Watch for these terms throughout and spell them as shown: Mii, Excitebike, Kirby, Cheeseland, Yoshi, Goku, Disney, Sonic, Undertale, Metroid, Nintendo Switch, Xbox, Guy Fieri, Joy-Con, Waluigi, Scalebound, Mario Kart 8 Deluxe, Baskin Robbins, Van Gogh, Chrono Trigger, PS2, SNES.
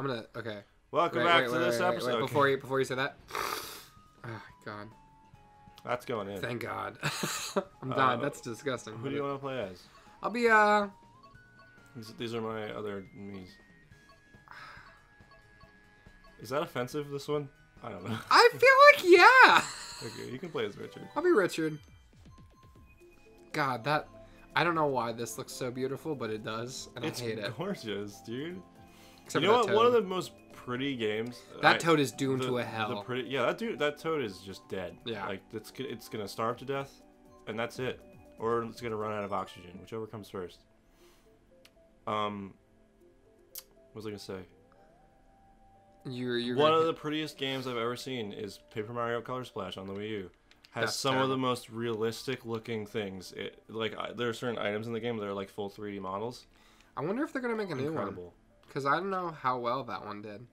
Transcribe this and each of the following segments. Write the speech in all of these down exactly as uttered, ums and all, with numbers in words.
I'm gonna. Okay. Welcome wait, back wait, to wait, this wait, episode. Wait, wait, before you, before you say that. Oh God. That's going in. Thank God. I'm uh, dying. That's disgusting. Who do you want to play as? I'll be uh. These, these are my other me's. Is that offensive? This one? I don't know. I feel like yeah. Okay, you can play as Richard. I'll be Richard. God, that. I don't know why this looks so beautiful, but it does, and it's I hate it. gorgeous, dude. Except you know what? Toad. One of the most pretty games. That I, toad is doomed the, to a hell. The pretty, yeah, that dude, that toad is just dead. Yeah, like it's it's gonna starve to death, and that's it, or it's gonna run out of oxygen, whichever comes first. Um, what was I gonna say? You're you're one gonna... of the prettiest games I've ever seen is Paper Mario Color Splash on the Wii U. Has That's some terrible. of the most realistic looking things. It, like I, there are certain items in the game that are like full three D models. I wonder if they're gonna make a Incredible. new one. Because I don't know how well that one did.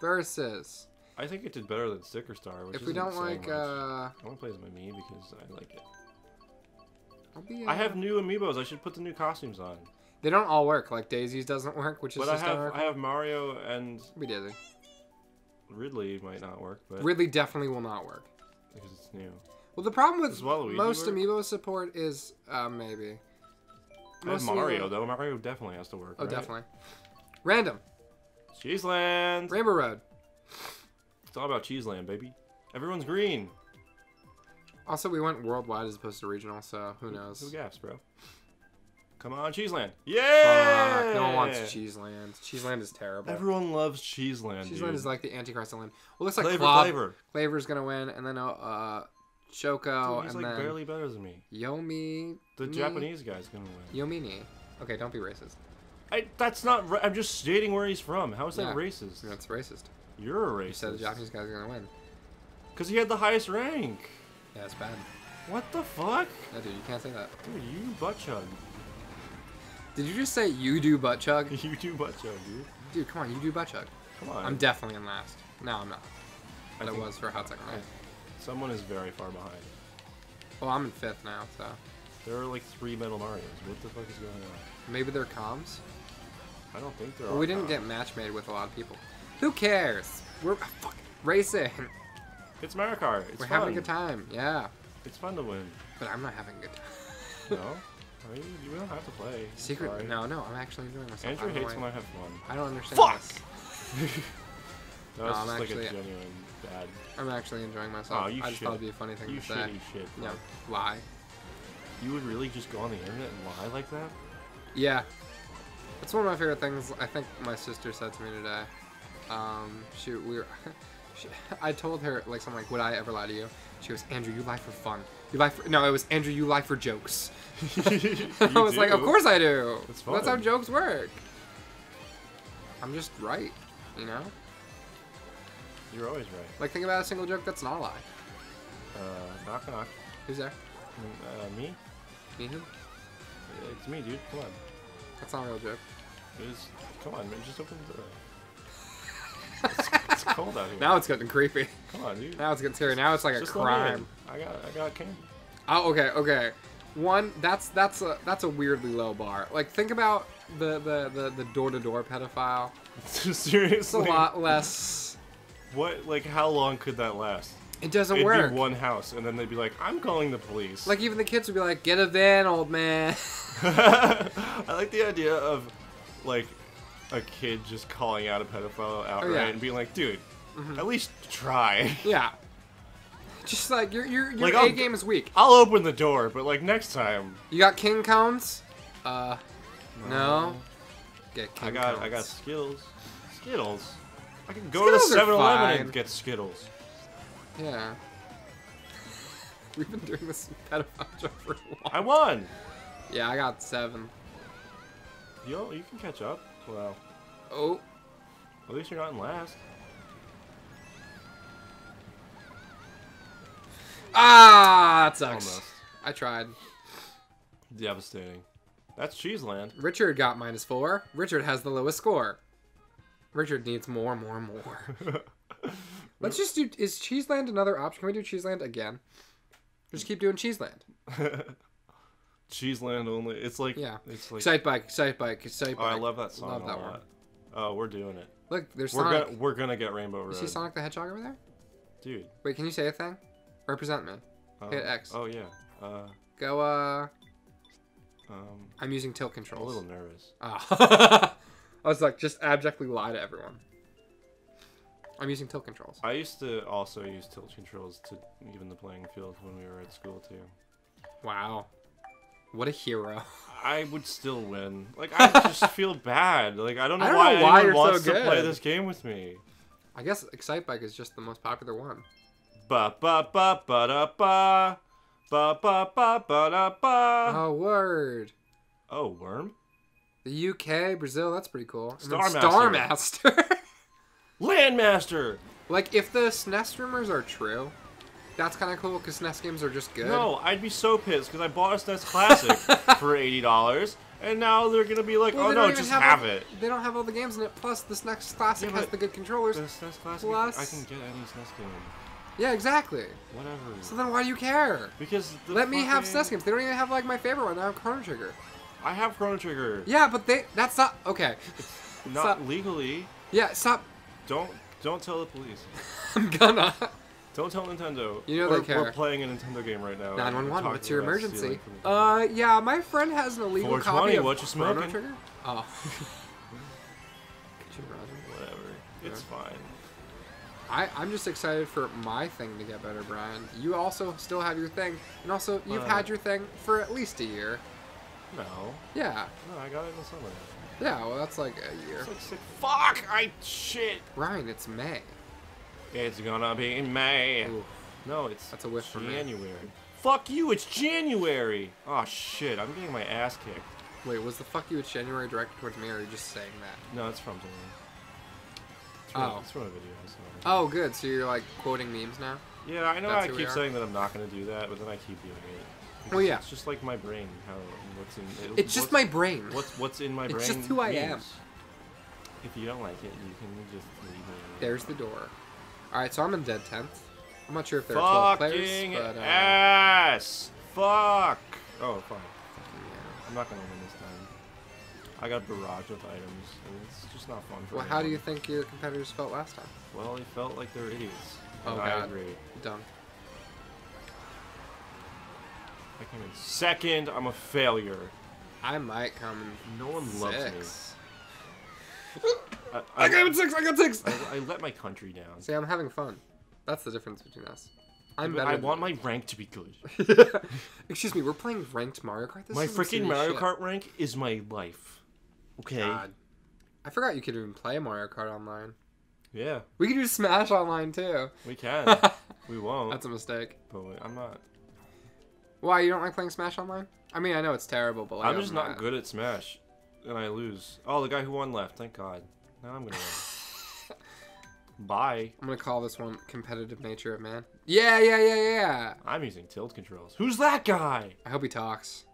Versus. I think it did better than Sticker Star. Which if we don't like, much. uh, I want to play as my Mii because I like it. I'll be, uh... I have new amiibos. I should put the new costumes on. They don't all work. Like Daisy's doesn't work, which is. But just I have I have Mario and. We did. Ridley might not work, but Ridley definitely will not work because it's new. Well, the problem with most work? Amiibo support is uh, maybe. Most Mario, amiibo... though. Mario definitely has to work. Oh, right? Definitely. Random. Cheeseland. Rainbow Road. It's all about Cheeseland, baby. Everyone's green. Also, we went worldwide as opposed to regional, so who knows? Who gaps, bro? Come on, Cheeseland. Yeah! Fuck, no one wants Cheeseland. Cheeseland is terrible. Everyone loves Cheeseland, Cheeseland dude. is like the antichrist of land. Well, it looks like Flavor. Clob. Flavor. Flavor's gonna win, and then... uh. Choco, dude, he's and like then barely better than me. Yomi, the me? Japanese guy's gonna win. Yomini. Okay, don't be racist. I. That's not. I'm just stating where he's from. How is yeah. that racist? That's racist. You're a racist. You said the Japanese guy's gonna win. Cause he had the highest rank. Yeah, that's bad. What the fuck? Yeah, dude, you can't say that. Dude, you butt chug. Did you just say you do butt chug? You do butt chug, dude. Dude, come on, you do butt chug. Come on. I'm definitely in last. No, I'm not. But I it was for a hot second. Right? Someone is very far behind. Well, I'm in fifth now, so. There are like three Metal Marios. What the fuck is going on? Maybe they're comms? I don't think they're. Well, we didn't comms. get match made with a lot of people. Who cares? We're fuck, racing. It's Mario Kart. It's We're fun. having a good time, yeah. It's fun to win. But I'm not having a good time. No? Are you? You don't have to play. Secret? Sorry. No, no, I'm actually enjoying myself. Andrew hates when I have fun. I don't understand. Fuck! This. No, it's no, just I'm like actually, a genuine bad. I'm actually enjoying myself. Oh, you I just shit. thought it'd be a funny thing you to say. You shitty shit. Bro. No, lie. You would really just go on the internet and lie like that? Yeah. That's one of my favorite things I think my sister said to me today. Um, she, we were, she, I told her, like, something like, would I ever lie to you? She goes, Andrew, you lie for fun. You lie for, no, it was, Andrew, you lie for jokes. I was do. like, of course I do. That's, fun. That's how jokes work. I'm just right, you know? You're always right. Like, think about a single joke that's not a lie. Uh, knock knock. Who's there? Mm, uh, me? Me who? It's me, dude. Come on. That's not a real joke. It is. Come on, man. Just open the door. It's, it's cold out here. Now it's getting creepy. Come on, dude. Now it's getting scary. Now it's like just a crime. I got, I got candy. Oh, okay, okay. One, that's that's a that's a weirdly low bar. Like, think about the the the, the door to door pedophile. Seriously. It's a lot less. What, like, how long could that last? It doesn't It'd work. It'd be one house, and then they'd be like, I'm calling the police. Like, even the kids would be like, get a van, old man. I like the idea of, like, a kid just calling out a pedophile outright oh, yeah. and being like, dude, mm-hmm. at least try. Yeah. Just like, your, your, your like, A I'll, game is weak. I'll open the door, but, like, next time. You got king cones? Uh, no. no. Get king I got, cones. I got skills. Skittles. I can go Skittles to seven eleven and get Skittles. Yeah. We've been doing this pedophile job for a while. I won! Yeah, I got seven. Yo, you can catch up. Wow. Oh. At least you're not in last. Ah, that sucks. Almost. I tried. Devastating. That's Cheeseland. Richard got minus four. Richard has the lowest score. Richard needs more, more, more. Let's just do... Is Cheeseland another option? Can we do Cheeseland again? Just keep doing Cheeseland. Cheeseland only. It's like... Yeah. It's like... Excite Bike, Excite Bike, Excite Bike. Oh, I love that song love that a lot. Oh, we're doing it. Look, there's we're Sonic. Gonna, we're gonna get Rainbow Road. You see Sonic the Hedgehog over there? Dude. Wait, can you say a thing? Represent me. Um, Hit X. Oh, yeah. Uh, Go, uh... Um, I'm using tilt controls. I'm a little nervous. Oh. I was like, just abjectly lie to everyone. I'm using tilt controls. I used to also use tilt controls to even the playing field when we were at school, too. Wow. What a hero. I would still win. Like, I just feel bad. Like, I don't know, I don't why, know why anyone wants so to play this game with me. I guess Excitebike is just the most popular one. Ba ba ba ba da ba. Ba ba ba ba da ba. Oh, word. Oh, worm? The U K, Brazil, that's pretty cool. And Star Master. Star Master. Landmaster! Like, if the S N E S rumors are true, that's kind of cool, because S N E S games are just good. No, I'd be so pissed, because I bought a S N E S Classic for eighty dollars, and now they're going to be like, well, oh no, just have, have all, it. They don't have all the games in it, plus the S N E S Classic yeah, has the good controllers. The S N E S Classic, plus... I can get any S N E S game. Yeah, exactly. Whatever. So then why do you care? Because the Let me have S N E S games. They don't even have, like, my favorite one. I have Chrono Trigger. I have Chrono Trigger. Yeah, but they... That's not... Okay. It's not stop. legally. Yeah, stop... Don't don't tell the police. I'm gonna. Don't tell Nintendo. You know we're, they care. We're playing a Nintendo game right now. nine one one. What's your emergency? Uh, yeah, my friend has an illegal copy of what you smoking? Trigger. Oh. Could you imagine? Whatever. It's yeah. fine. I I'm just excited for my thing to get better, Brian. You also still have your thing, and also you've uh, had your thing for at least a year. No. Yeah. No, I got it in the summer. Yeah, well, that's like a year. It's like six. Fuck! I shit. Ryan, it's May. It's gonna be in May. Ooh. No, it's that's a whiff for January. Fuck you! It's January. Oh shit! I'm getting my ass kicked. Wait, was the "fuck you" it's January directed towards me, or are you just saying that? No, it's from something. It's from, oh, it's from a video. Oh, good. So you're like quoting memes now? Yeah, I know. That's I keep saying that I'm not gonna do that, but then I keep doing it. Well, yeah. It's just like my brain. How what's in? It, it's just what's, my brain. What's what's in my it's brain? It's just who I means. am. If you don't like it, you can just leave me. There's the door. All right, so I'm in dead tenth. I'm not sure if there Fucking are twelve players, but uh, ass. Fuck. Oh, fine. Yeah. I'm not gonna win this time. I got barraged with items, and it's just not fun for me. Well, how do you think your competitors felt last time? Well, they felt like they're idiots. Oh God. I agree. Dumb. I came in second. I'm a failure. I might come in No one six. loves me. I, I, I came in six. I got six. I, I let my country down. See, I'm having fun. That's the difference between us. I'm yeah, better. I want you. my rank to be good. Excuse me. We're playing ranked Mario Kart. This my freaking Mario shit. Kart rank is my life. Okay. God. I forgot you could even play Mario Kart online. Yeah. We could do Smash online too. We can. We won't. That's a mistake. But wait, I'm not. Why, you don't like playing Smash online? I mean, I know it's terrible, but like, I'm just not good at Smash, and I lose. Oh, the guy who won left. Thank God. Now I'm gonna win. Bye. I'm gonna call this one competitive nature of man. Yeah, yeah, yeah, yeah. I'm using tilt controls. Who's that guy? I hope he talks.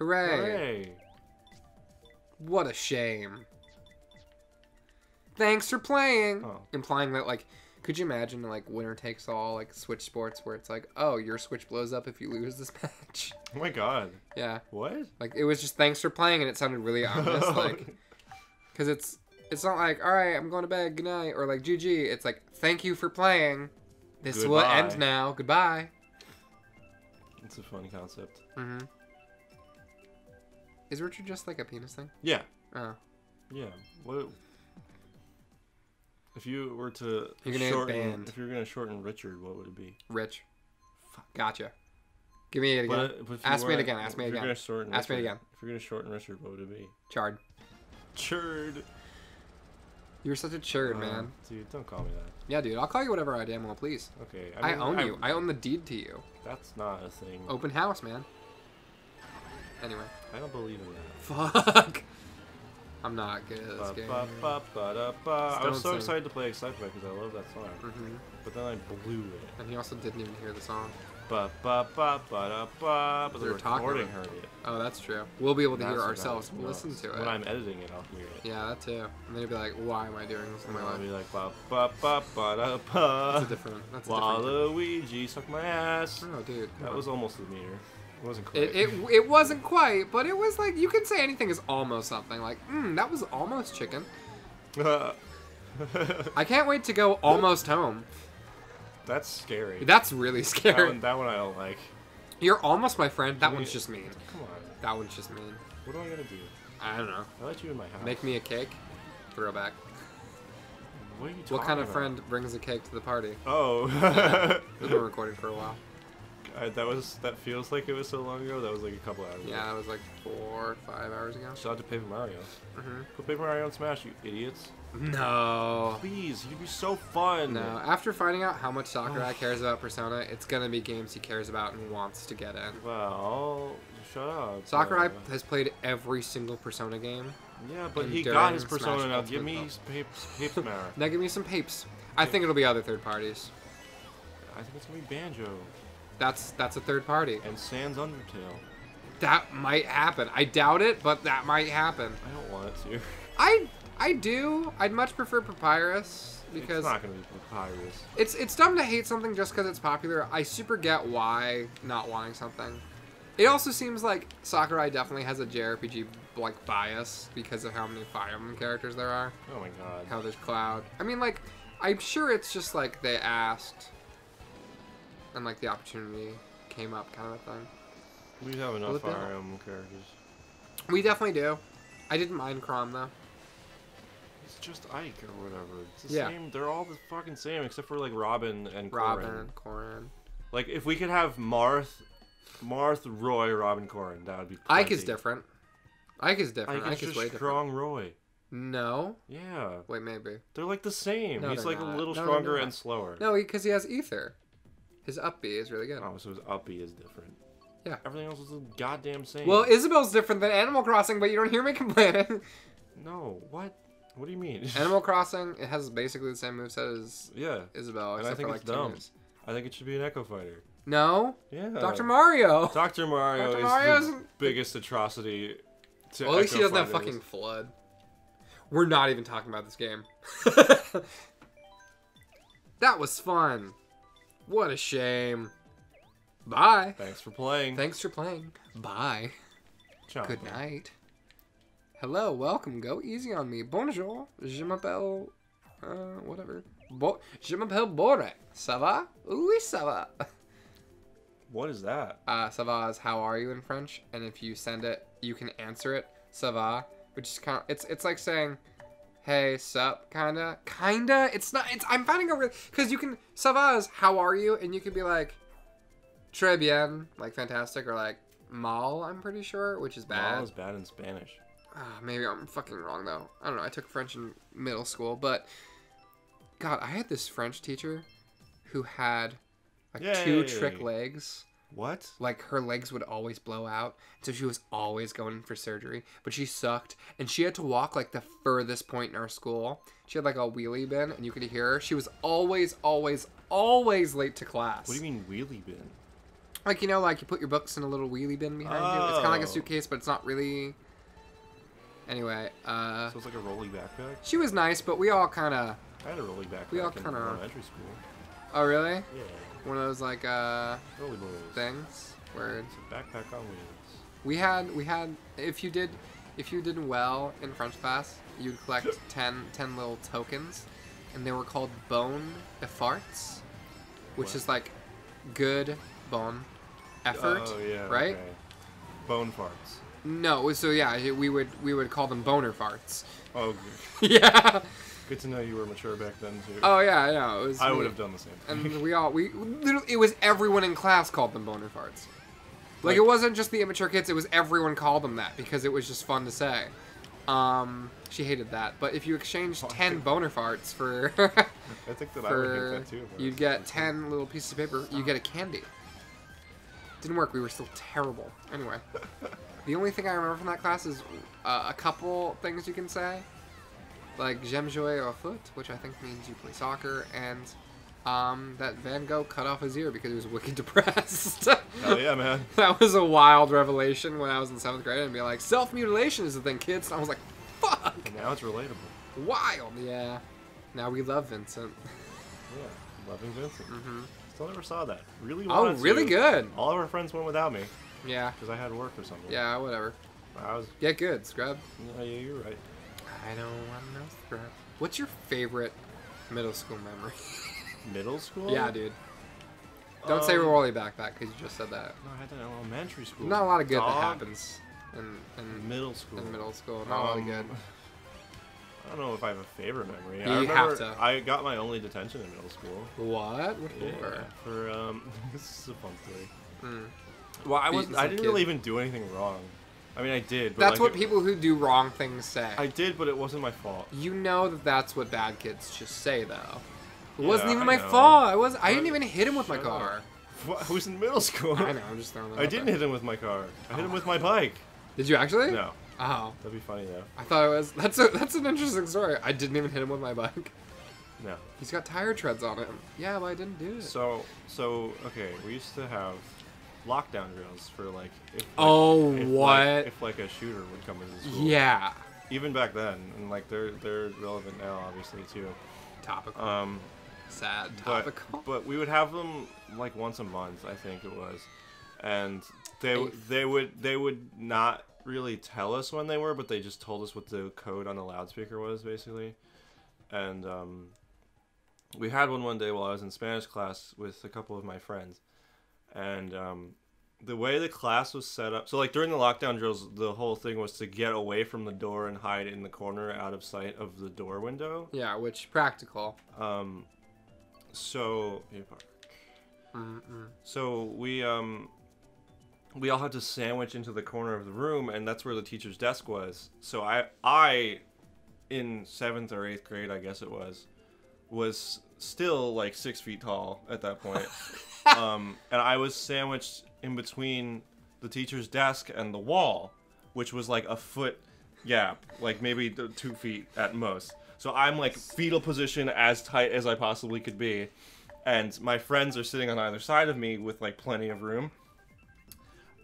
Hooray! Hooray! What a shame. Thanks for playing. Oh. Implying that like. Could you imagine, like, winner takes all, like, Switch Sports, where it's like, oh, your Switch blows up if you lose this match? Oh, my God. Yeah. What? Like, it was just thanks for playing, and it sounded really ominous, like, because it's, it's not like, all right, I'm going to bed, good night, or, like, G G. It's like, thank you for playing. This Goodbye. will end now. Goodbye. It's a funny concept. Mm-hmm. Is Richard just, like, a penis thing? Yeah. Oh. Yeah. What... If you were to you're gonna shorten, if you're gonna shorten Richard, what would it be? Rich. Gotcha. Give me it again. But, but Ask me it again. Ask me it again. Ask Richard, me it again. If you're gonna shorten Richard, what would it be? Chard. Chard. You're such a chard, um, man. Dude, don't call me that. Yeah, dude. I'll call you whatever I damn well please. Okay. I, mean, I own I, you. I own the deed to you. That's not a thing. Open house, man. Anyway. I don't believe in that. Fuck. I'm not good at this game. Ba, ba, ba, da, ba. I was so sing. excited to play Excitebike because I love that song. Mm-hmm. But then I blew it. And he also didn't even hear the song. Ba, ba, ba, ba, da, ba. But the recording heard it. Oh, that's true. We'll be able to that's hear ourselves. We'll listen to it. When I'm editing it, I'll hear it. Yeah, that too. And then you'll be like, why am I doing this in my life? I'll be like, ba, ba, ba, ba, da, ba. That's a different. That's a different. Waluigi, suck my ass. Oh, dude. That on. was almost the meter. It wasn't quite. It, it, it wasn't quite, but it was like, you can say anything is almost something. Like, mm, that was almost chicken. I can't wait to go almost home. That's scary. That's really scary. That one, that one I don't like. You're almost my friend. That I mean, one's just mean. Come on. That one's just mean. What am I gonna do? I don't know. I let you in my house. Make me a cake. Throwback. What are you talking about? What kind of friend brings a cake to the party? Oh. Yeah. We've been recording for a while. I, that was that feels like it was so long ago. That was like a couple hours ago. Yeah, it was like four or five hours ago. Shout out to Paper Mario. Mm-hmm. Put Paper Mario on Smash, you idiots. No. Please, you'd be so fun. No, after finding out how much Sakurai oh. cares about Persona, it's gonna be games he cares about and wants to get in. Well, shut up. Sakurai uh, has played every single Persona game. Yeah, but he got his Persona Smash now. Give me his papes, papes Mara. Now give me some papes. I think it'll be other third parties. I think it's gonna be Banjo. That's that's a third party. And Sans Undertale. That might happen. I doubt it, but that might happen. I don't want it to. I I do. I'd much prefer Papyrus because it's not gonna be Papyrus. It's it's dumb to hate something just because it's popular. I super get why not wanting something. It also seems like Sakurai definitely has a J R P G like bias because of how many Fire Emblem characters there are. Oh my god. How there's Cloud. I mean, like, I'm sure it's just like they asked. And like the opportunity came up, kind of thing. We have enough Fire Emblem characters. We definitely do. I didn't mind Crom though. It's just Ike or whatever. It's the yeah. same. They're all the fucking same except for like Robin and Robin Corrin. and Corrin. Like if we could have Marth, Marth, Roy, Robin, Corrin, that would be. Plenty. Ike is different. Ike is different. Ike is, Ike is just way strong different. Roy. No. Yeah. Wait, maybe. They're like the same. No, he's like not. a little no, stronger and slower. No, because he, he has ether. His up B is really good. Oh, so his up B is different. Yeah. Everything else is the goddamn same. Well, Isabelle's different than Animal Crossing, but you don't hear me complaining. No. What? What do you mean? Animal Crossing, it has basically the same moveset as yeah. Isabelle. And I think for, it's like, dumb. Teams. I think it should be an Echo Fighter. No. Yeah. Doctor Mario. Doctor Mario Doctor is Mario's... the biggest atrocity to well, at least Echo he doesn't Fighters. have fucking Flood. We're not even talking about this game. That was fun. What a shame. Bye. Thanks for playing. Thanks for playing. Bye. Ciao. Good night. Hello, welcome. Go easy on me. Bonjour. Je m'appelle... Uh, whatever. Bo Je m'appelle Bore. Ça va? Oui, ça va. What is that? Uh, ça va is how are you in French, and if you send it, you can answer it. Ça va. Which is kind of... It's, it's like saying... Hey, sup, kinda, kinda. It's not. It's. I'm finding a real because you can. Ça va is how are you, and you can be like, très bien, like fantastic, or like mal. I'm pretty sure, which is bad. Mal is bad in Spanish. Uh, maybe I'm fucking wrong though. I don't know. I took French in middle school, but God, I had this French teacher who had like Yay. two trick legs. What? Like, her legs would always blow out, so she was always going for surgery, but she sucked, and she had to walk, like, the furthest point in our school. She had, like, a wheelie bin, and you could hear her. She was always, always, always late to class. What do you mean wheelie bin? Like, you know, like, you put your books in a little wheelie bin behind oh. you. It's kind of like a suitcase, but it's not really... Anyway, uh... So it's like a rolly backpack? She was nice, but we all kind of... I had a rolly backpack we all kinda... in elementary school. Oh, really? Yeah. One of those like uh things where it's a backpack on wheels. We had we had if you did if you did well in French class, you'd collect ten ten little tokens, and they were called bon efforts, which what? is like good bon effort, oh, yeah, right? Okay. Bone farts. No, so yeah, we would we would call them boner farts. Oh, good. Yeah. Good to know you were mature back then too. Oh yeah, I know. It was I me. would have done the same thing. And we all we literally it was everyone in class called them boner farts. Like, like it wasn't just the immature kids, it was everyone called them that because it was just fun to say. Um she hated that. But if you exchanged oh, ten boner farts for I think that for, I would hate that too. You'd get ten little pieces of paper, you get a candy. Didn't work, we were still terrible. Anyway. The only thing I remember from that class is uh, a couple things you can say. Like, j'aime jouer au foot, which I think means you play soccer, and um, that Van Gogh cut off his ear because he was wicked depressed. Hell yeah, man. That was a wild revelation when I was in seventh grade, and be like, self-mutilation is the thing, kids. And I was like, fuck. And now it's relatable. Wild, yeah. Now we love Vincent. Yeah, loving Vincent. Mm-hmm. Still never saw that. Really Oh, really to. good. All of our friends went without me. Yeah. Because I had work or something. Yeah, whatever. I was... Get good, scrub. Yeah, yeah, you're right. I don't want no scrap. What's your favorite middle school memory? Middle school? Yeah, dude. Don't um, say Rolly Backpack because you just said that. No, I had that in elementary school. Not a lot of good Dog. that happens in, in middle school. In middle school, not um, a lot of good. I don't know if I have a favorite memory. You I remember have to. I got my only detention in middle school. What? What yeah, for? For um, this is a fun story. Mm. Well, I was I didn't kid. really even do anything wrong. I mean, I did. But that's like, what people who do wrong things say. I did, but it wasn't my fault. You know that that's what bad kids just say, though. It yeah, wasn't even I my know. fault. I was. I, I didn't even hit him with my car. What? I was in middle school. I know. I'm just throwing. That I out didn't there. hit him with my car. I oh. hit him with my bike. Did you actually? No. Oh. That'd be funny though. I thought it was. That's a. That's an interesting story. I didn't even hit him with my bike. No. He's got tire treads on him. Yeah, well, I didn't do it. So, so okay. We used to have lockdown drills for like. If, like oh if, what? Like, if like a shooter would come into school. Yeah. Even back then, and like they're they're relevant now, obviously too. Topical. Um, sad topical. But, but we would have them like once a month, I think it was, and they Eighth. they would they would not. really tell us when they were, but they just told us what the code on the loudspeaker was, basically. And um, we had one one day while I was in Spanish class with a couple of my friends. And um, the way the class was set up, so like during the lockdown drills, the whole thing was to get away from the door and hide in the corner out of sight of the door window. Yeah, which practical. Um, so yeah, mm-mm. so we um. we all had to sandwich into the corner of the room, and that's where the teacher's desk was. So I, I, in seventh or eighth grade, I guess it was, was still like six feet tall at that point. um, and I was sandwiched in between the teacher's desk and the wall, which was like a foot gap, like maybe two feet at most. So I'm like fetal position as tight as I possibly could be. And my friends are sitting on either side of me with like plenty of room.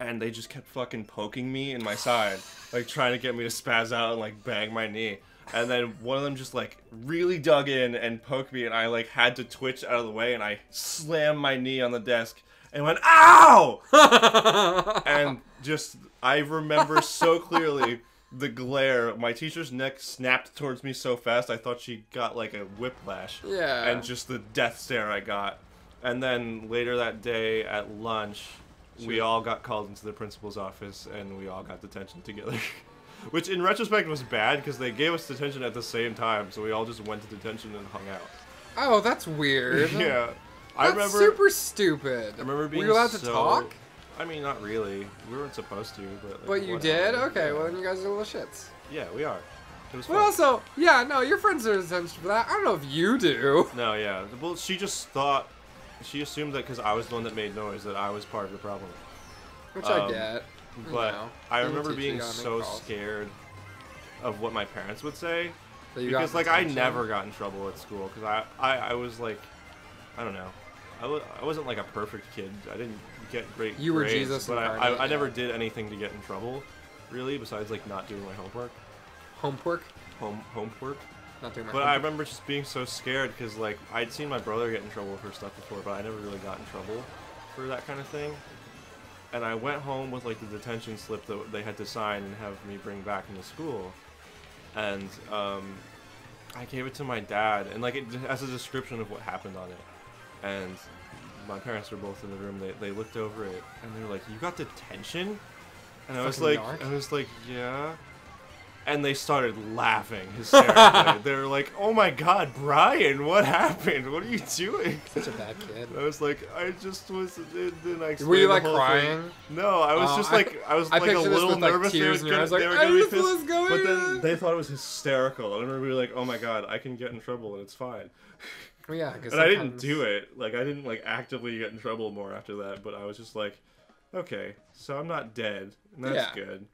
And they just kept fucking poking me in my side, like trying to get me to spaz out and like bang my knee. And then one of them just like really dug in and poked me, and I like had to twitch out of the way, and I slammed my knee on the desk and went, ow! And just, I remember so clearly the glare. My teacher's neck snapped towards me so fast, I thought she got like a whiplash. Yeah. And just the death stare I got. And then later that day at lunch, we all got called into the principal's office, and we all got detention together. Which, in retrospect, was bad, because they gave us detention at the same time, so we all just went to detention and hung out. Oh, that's weird. Yeah. That's I remember, super stupid. I remember being Were you allowed so, to talk? I mean, not really. We weren't supposed to, but... Like, but you did? Happened? Okay, yeah. Well, then you guys are little shits. Yeah, we are. It was fun. Well, also, yeah, no, your friends are detention for that. I don't know if you do. No, yeah. Well, she just thought... She assumed that because I was the one that made noise that I was part of the problem. Which um, I get. But no. I remember being so calls. scared of what my parents would say. Because, like, attention. I never got in trouble at school. Because I, I, I was, like, I don't know. I, was, I wasn't, like, a perfect kid. I didn't get great you grades. You were Jesus But I, I, I never did anything to get in trouble, really, besides, like, not doing my homework. Homework? Home, homework. Not doing my but homework. I remember just being so scared because, like, I'd seen my brother get in trouble for stuff before, but I never really got in trouble for that kind of thing. And I went home with, like, the detention slip that they had to sign and have me bring back into school. And um, I gave it to my dad, and, like, it as a description of what happened on it. And my parents were both in the room. They, they looked over it, and they were like, "You got detention?" And I was like, dark. I was like, yeah. And they started laughing hysterically. They were like, "Oh my God, Brian, what happened? What are you doing?" Such a bad kid. I was like, I just was. Didn't I Were you like crying? Thing. No, I was uh, just like, I was I like a little with, nervous. Like, tears they were, gonna, like, they were I gonna just be pissed. Going but then they thought it was hysterical, and everybody was like, "Oh my God, I can get in trouble, and it's fine." Well, yeah, because I didn't do it. Like, I didn't like actively get in trouble more after that. But I was just like, okay, so I'm not dead, and that's yeah. good.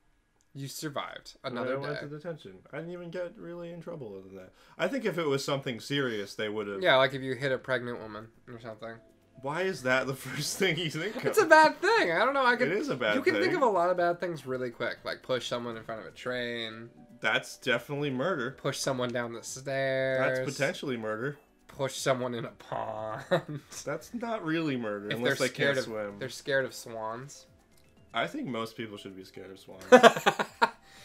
You survived another day. I went to detention. I didn't even get really in trouble other than that. I think if it was something serious, they would have... Yeah, like if you hit a pregnant woman or something. Why is that the first thing you think of? It's a bad thing. I don't know. I could, it is a bad thing. You can think of a lot of bad things really quick. Like push someone in front of a train. That's definitely murder. Push someone down the stairs. That's potentially murder. Push someone in a pond. That's not really murder if unless they can't of, swim. They're scared of swans. I think most people should be scared of swans.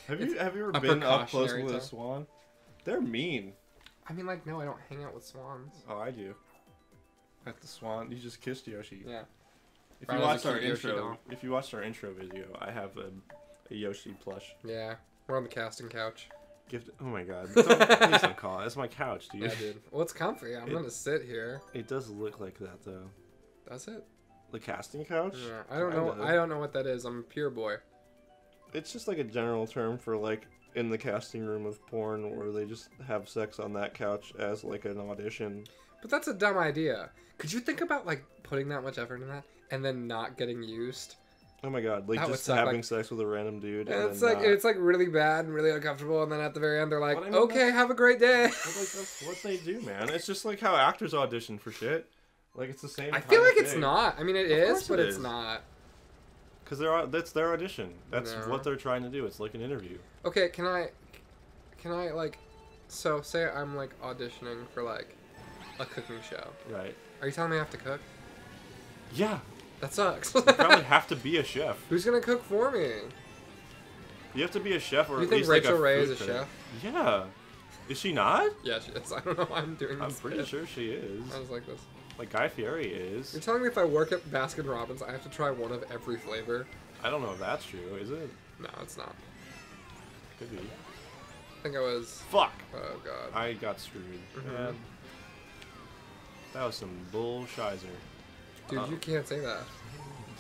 have you have you ever been up close with a swan? They're mean. I mean, like, no, I don't hang out with swans. Oh, I do. At the swan, you just kissed Yoshi. Yeah. If Probably you watched our intro, if you watched our intro video, I have a, a Yoshi plush. Yeah, we're on the casting couch. Gift. Oh my God! Don't, please don't call it. It's my couch, dude. Yeah, dude. Well, it's comfy. I'm it, gonna sit here. It does look like that, though. Does it? The casting couch? Yeah, I don't know. know. I don't know what that is. I'm a pure boy. It's just like a general term for like in the casting room of porn, where they just have sex on that couch as like an audition. But that's a dumb idea. Could you think about like putting that much effort in that and then not getting used? Oh my God! Like that just having like, sex with a random dude. And and it's like not... it's like really bad and really uncomfortable, and then at the very end they're like, well, I mean, "Okay, have a great day." But, like, that's what they do, man. It's just like how actors audition for shit. Like it's the same. I feel like it's not. I mean, it is, but it's not. Because they're that's their audition. That's what they're trying to do. It's like an interview. Okay, can I, can I like, so say I'm like auditioning for like a cooking show. Right. Are you telling me I have to cook? Yeah. That sucks. You probably have to be a chef. Who's gonna cook for me? You have to be a chef, or you at think least Rachel like a Ray is a critic. Chef? Yeah. Is she not? Yeah, she is. I don't know why I'm doing I'm this. I'm pretty bit. sure she is. I was like this. Like Guy Fieri is. You're telling me if I work at Baskin Robbins, I have to try one of every flavor? I don't know if that's true. Is it? No, it's not. Could be. I think I was. Fuck. Oh God. I got screwed. Mm-hmm. Man. That was some bullshizer. Dude, um, you can't say that.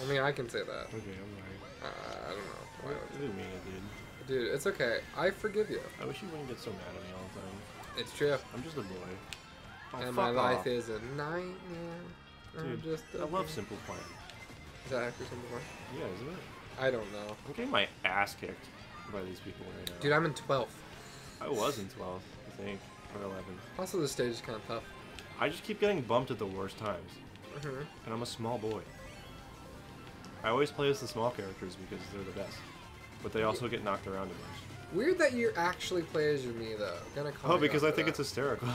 I mean, I can say that. Okay, I'm right. Uh, I don't know. Why I, I didn't mean it, dude. Dude, it's okay. I forgive you. I wish you wouldn't get so mad at me all the time. It's true. I'm just a boy. Oh, and my life off. is a nightmare. Dude, I'm just a I love Simple Plan. Is that after Simple Plan? Yeah, isn't it? I don't know. I'm getting my ass kicked by these people right now. Dude, I'm in twelfth. I was in twelfth, I think, or eleventh. Also, the stage is kind of tough. I just keep getting bumped at the worst times. Mm-hmm. And I'm a small boy. I always play as the small characters because they're the best. But they also get knocked around a bunch. Weird that you actually play as your me, though. Gonna call oh, because I think that. it's hysterical.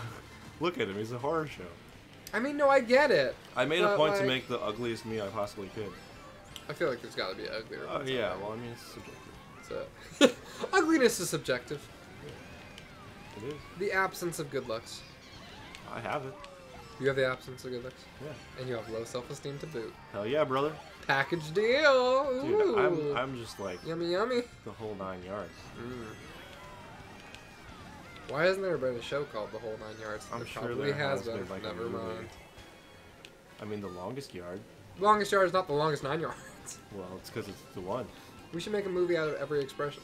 Look at him, he's a horror show. I mean, no, I get it. I made a point like... to make the ugliest me I possibly could. I feel like there's gotta be uglier. Oh, uh, yeah, well, I mean, it's subjective. So. Ugliness is subjective. Yeah. It is. The absence of good looks. I have it. You have the absence of good looks? Yeah. And you have low self-esteem to boot. Hell yeah, brother. Package deal! Ooh. Dude, I'm, I'm just like... Yummy, yummy. The whole nine yards. Mm. Why hasn't there been a show called The Whole Nine Yards? I'm there sure probably there has, has been. Like Never mind. Movie. I mean, The Longest Yard. Longest Yard is not The Longest Nine Yards. Well, it's because it's the one. We should make a movie out of every expression.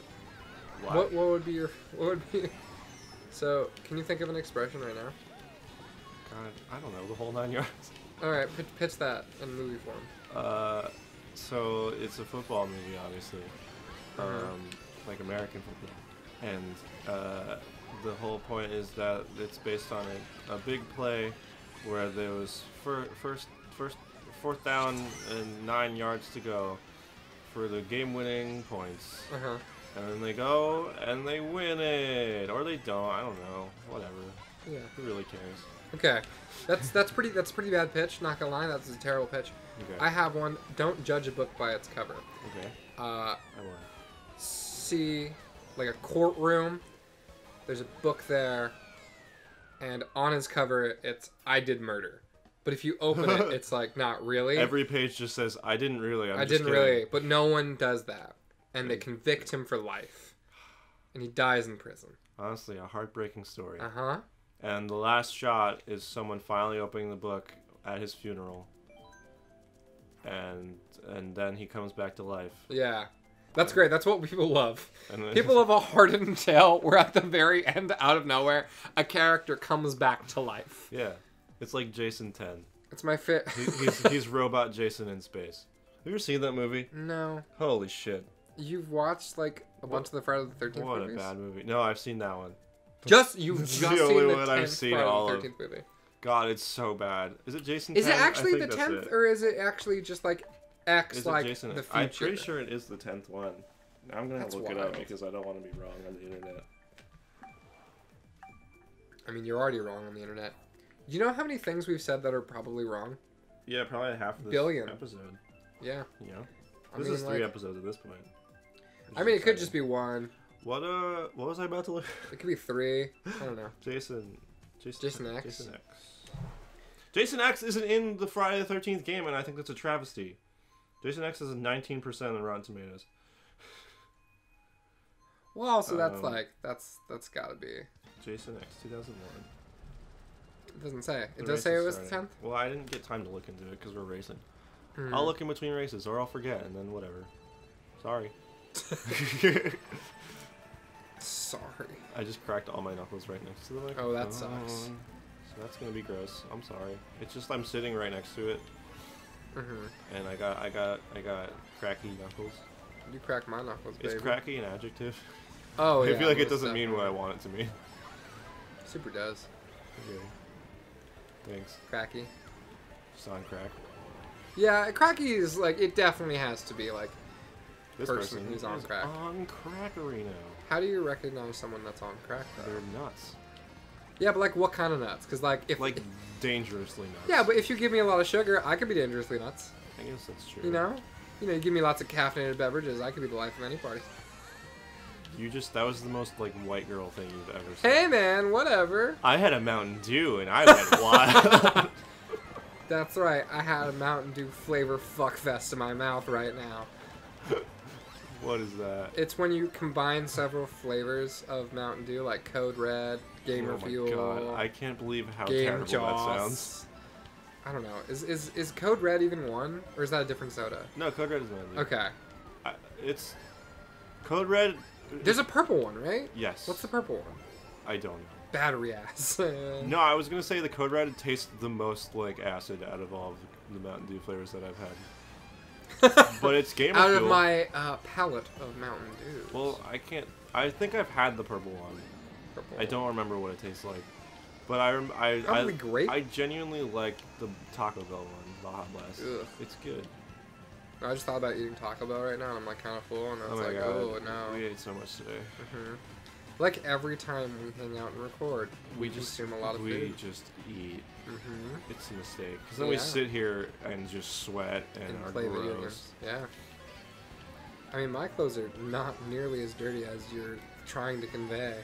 Why? What, what would be your... What would be... So, can you think of an expression right now? I don't know, the whole nine yards. Alright, pitch that in movie form. Uh, so, it's a football movie, obviously. Mm-hmm. Um, like American football. And uh, the whole point is that it's based on a, a big play where there was fir first, first, fourth down and nine yards to go for the game-winning points. Uh-huh. And then they go and they win it. Or they don't, I don't know. Whatever. Yeah. Who really cares? Okay, that's that's pretty that's pretty bad pitch. Not gonna lie, that's a terrible pitch. Okay. I have one. Don't judge a book by its cover. Okay. Uh, I will. See, like a courtroom. There's a book there, and on his cover, it's "I did murder." But if you open it, it's like not really. Every page just says "I didn't really." I'm I just didn't kidding. really, but no one does that, and they convict him for life, and he dies in prison. Honestly, a heartbreaking story. Uh huh. And the last shot is someone finally opening the book at his funeral. And and then he comes back to life. Yeah. That's great. That's what people love. People love a hardened tale where at the very end, out of nowhere, a character comes back to life. Yeah. It's like Jason ten. It's my favorite. he, he's, he's Robot Jason in space. Have you ever seen that movie? No. Holy shit. You've watched like a what? bunch of the Friday the thirteenth what movies? What a bad movie. No, I've seen that one. Just you've just the only seen the one tenth I've seen all of. Movie. God, it's so bad. Is it Jason? Is ten? It actually the tenth, or is it actually just like X, is like Jason the future? I'm pretty sure it is the tenth one. Now I'm gonna That's look wild. it up because I don't want to be wrong on the internet. I mean, you're already wrong on the internet. You know how many things we've said that are probably wrong? Yeah, probably half of this Billion. episode. Yeah. You know, this I mean, is three like, episodes at this point. I mean, it exciting. could just be one. What uh? What was I about to look? It could be three. I don't know. Jason, Jason, Jason X. X. Jason X. Jason X isn't in the Friday the thirteenth game, and I think that's a travesty. Jason X is a nineteen percent on Rotten Tomatoes. Well, so um, that's like, that's that's gotta be. Jason X, two thousand one. It doesn't say. It does say it was the tenth? Well, I didn't get time to look into it because we're racing. Hmm. I'll look in between races, or I'll forget, and then whatever. Sorry. Sorry. I just cracked all my knuckles right next to the microphone. Oh, that sucks. So that's gonna be gross. I'm sorry. It's just I'm sitting right next to it, mm-hmm. and I got I got I got cracky knuckles. You crack my knuckles, baby. Is cracky an adjective? Oh, I yeah. I feel like it doesn't mean what I want it to mean. Super does. Okay. Thanks. Cracky. Just on crack. Yeah, cracky is like it definitely has to be like. This person, person who's on crack. On crackerino. How do you recognize someone that's on crack, though? They're nuts. Yeah, but like, what kind of nuts? Because like, if like dangerously nuts. Yeah, but if you give me a lot of sugar, I could be dangerously nuts. I guess that's true. You know, you know, you give me lots of caffeinated beverages, I could be the life of any party. You just—that was the most like white girl thing you've ever seen. Hey man, whatever. I had a Mountain Dew and I went wild. That's right. I had a Mountain Dew flavor fuckfest in my mouth right now. What is that? It's when you combine several flavors of Mountain Dew, like Code Red, Gamer Fuel. Oh my god! I can't believe how terrible Joss. That sounds. I don't know. Is is is Code Red even one, or is that a different soda? No, Code Red is one. Okay. I, it's Code Red. There's a purple one, right? Yes. What's the purple one? I don't know. Battery ass. No, I was gonna say the Code Red tastes the most like acid out of all of the Mountain Dew flavors that I've had. But it's Gamer Fuel. Out of my uh, palette of Mountain Dews. Well, I can't... I think I've had the purple one. Purple. I don't remember what it tastes like. But I... Rem I Probably I, great. I genuinely like the Taco Bell one, the Hot Blast. Ugh. It's good. I just thought about eating Taco Bell right now, and I'm like kind of full, and I was oh like, God. oh, no. We ate so much today. Mm-hmm. Like every time we hang out and record, we, we just consume a lot of we food. We just eat. Mm-hmm. It's a mistake. Because then yeah. we sit here and just sweat and, and are play gross. Video games. Yeah. I mean, my clothes are not nearly as dirty as you're trying to convey.